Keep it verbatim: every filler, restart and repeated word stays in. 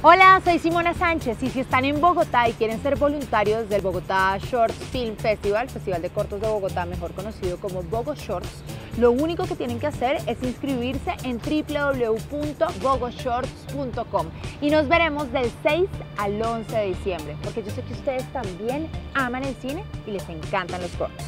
Hola, soy Simona Sánchez y si están en Bogotá y quieren ser voluntarios del Bogotá Short Film Festival, Festival de Cortos de Bogotá, mejor conocido como Bogoshorts, lo único que tienen que hacer es inscribirse en w w w punto bogoshorts punto com y nos veremos del seis al once de diciembre, porque yo sé que ustedes también aman el cine y les encantan los cortos.